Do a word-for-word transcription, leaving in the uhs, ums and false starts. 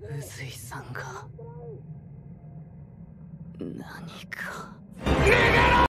宇髄さんが何か。